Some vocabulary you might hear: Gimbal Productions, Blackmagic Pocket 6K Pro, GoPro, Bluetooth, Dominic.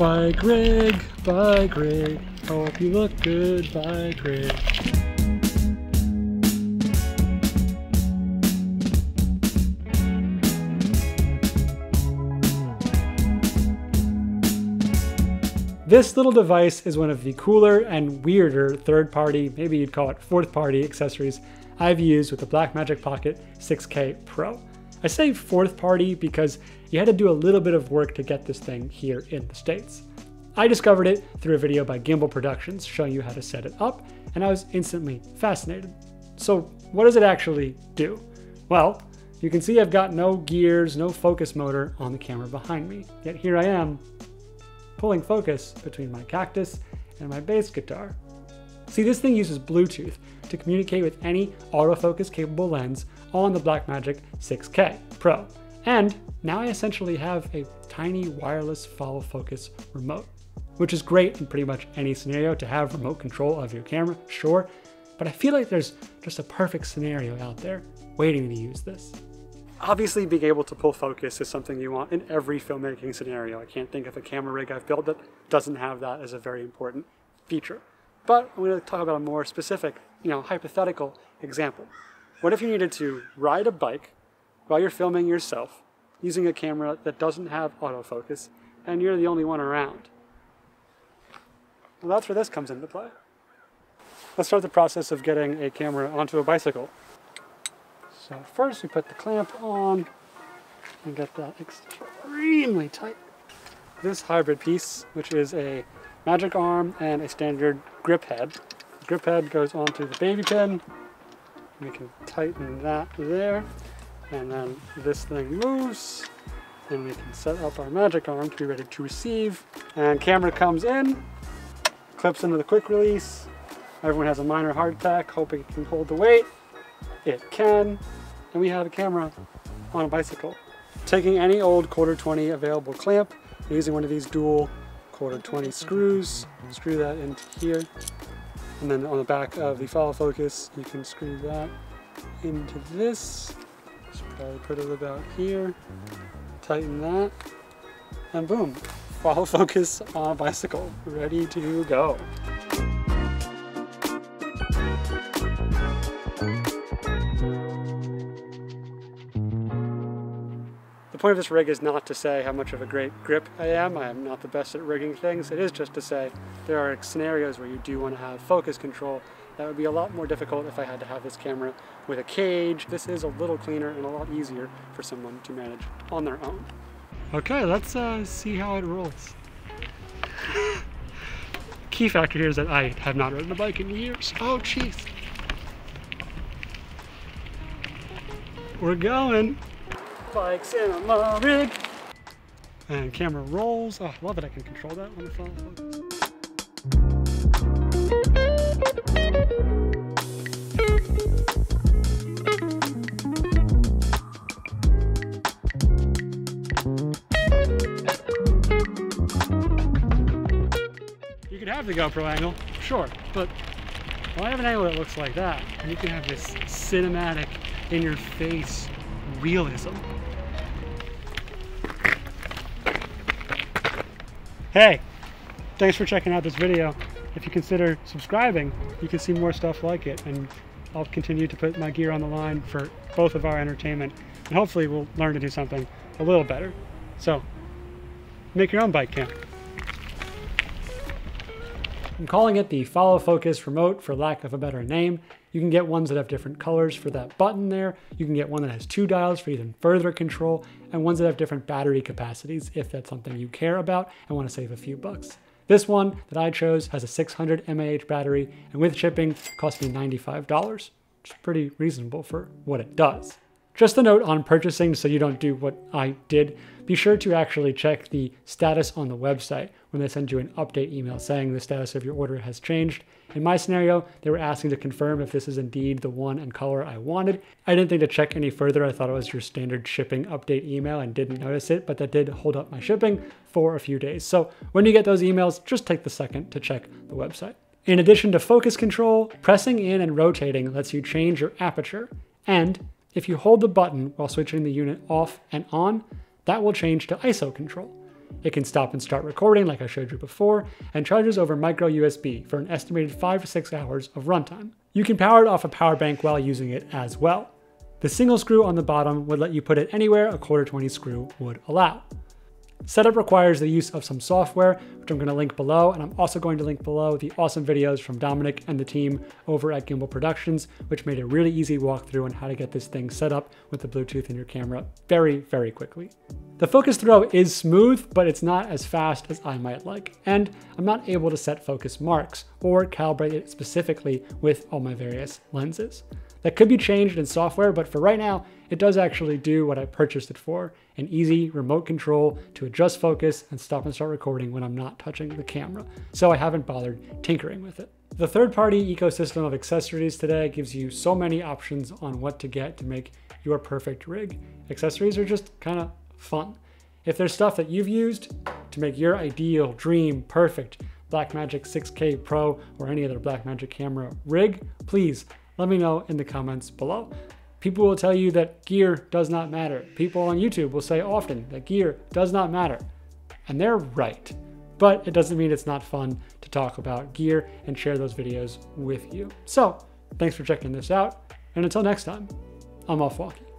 Bye, Greg. Bye, Greg. I hope you look good. Bye, Greg. This little device is one of the cooler and weirder third-party, maybe you'd call it fourth-party accessories I've used with the Blackmagic Pocket 6K Pro. I say fourth-party because you had to do a little bit of work to get this thing here in the States. I discovered it through a video by Gimbal Productions showing you how to set it up, and I was instantly fascinated. So what does it actually do? Well, you can see I've got no gears, no focus motor on the camera behind me, yet here I am, pulling focus between my cactus and my bass guitar. See, this thing uses Bluetooth to communicate with any autofocus capable lens on the Blackmagic 6K Pro. And now I essentially have a tiny wireless follow focus remote, which is great in pretty much any scenario to have remote control of your camera, sure, but I feel like there's just a perfect scenario out there waiting to use this. Obviously, being able to pull focus is something you want in every filmmaking scenario. I can't think of a camera rig I've built that doesn't have that as a very important feature. But I'm going to talk about a more specific, hypothetical example. What if you needed to ride a bike while you're filming yourself using a camera that doesn't have autofocus and you're the only one around? Well, that's where this comes into play. Let's start the process of getting a camera onto a bicycle. So first we put the clamp on and get that extremely tight. This hybrid piece, which is a magic arm and a standard grip head. The grip head goes onto the baby pin. We can tighten that there. And then this thing moves. And we can set up our magic arm to be ready to receive. And camera comes in, clips into the quick release. Everyone has a minor heart attack, hoping it can hold the weight. It can, and we have a camera on a bicycle. Taking any old ⅛ available clamp, using one of these dual ⅛ screws, screw that into here, and then on the back of the follow focus, you can screw that into this. Should probably put it about here, tighten that, and boom, follow focus on a bicycle, ready to go. The point of this rig is not to say how much of a great grip I am. I am not the best at rigging things. It is just to say there are scenarios where you do want to have focus control. That would be a lot more difficult if I had to have this camera with a cage. This is a little cleaner and a lot easier for someone to manage on their own. Okay, let's see how it rolls. Key factor here is that I have not ridden a bike in years. Oh, jeez. We're going. Bikes in a low rig. And camera rolls. Oh, I love that I can control that on the follow focus. You could have the GoPro angle, sure, but why have an angle that looks like that? You can have this cinematic, in your face realism. Hey, thanks for checking out this video. If you consider subscribing, you can see more stuff like it, and I'll continue to put my gear on the line for both of our entertainment, and hopefully we'll learn to do something a little better. So, make your own bike cam. I'm calling it the follow focus remote for lack of a better name. You can get ones that have different colors for that button there. You can get one that has 2 dials for even further control, and ones that have different battery capacities if that's something you care about and want to save a few bucks. This one that I chose has a 600 mAh battery, and with shipping cost me $95, which is pretty reasonable for what it does. Just a note on purchasing so you don't do what I did, be sure to actually check the status on the website when they send you an update email saying the status of your order has changed. In my scenario, they were asking to confirm if this is indeed the one and color I wanted. I didn't think to check any further. I thought it was your standard shipping update email and didn't notice it, but that did hold up my shipping for a few days. So when you get those emails, just take the second to check the website. In addition to focus control, pressing in and rotating lets you change your aperture, and if you hold the button while switching the unit off and on, that will change to ISO control. It can stop and start recording like I showed you before, and charges over micro USB for an estimated 5 to 6 hours of runtime. You can power it off a power bank while using it as well. The single screw on the bottom would let you put it anywhere a 1/4-20 screw would allow. Setup requires the use of some software, which I'm going to link below, and I'm also going to link below the awesome videos from Dominic and the team over at Gimbal Productions, which made a really easy walkthrough on how to get this thing set up with the Bluetooth and your camera very, very quickly. The focus throw is smooth, but it's not as fast as I might like, and I'm not able to set focus marks or calibrate it specifically with all my various lenses. That could be changed in software, but for right now, it does actually do what I purchased it for, an easy remote control to adjust focus and stop and start recording when I'm not touching the camera. So I haven't bothered tinkering with it. The third-party ecosystem of accessories today gives you so many options on what to get to make your perfect rig. Accessories are just kind of fun. If there's stuff that you've used to make your ideal, dream, perfect Blackmagic 6K Pro or any other Blackmagic camera rig, please, let me know in the comments below. People will tell you that gear does not matter. People on YouTube will say often that gear does not matter. And they're right. But it doesn't mean it's not fun to talk about gear and share those videos with you. So thanks for checking this out. And until next time, I'm off walking.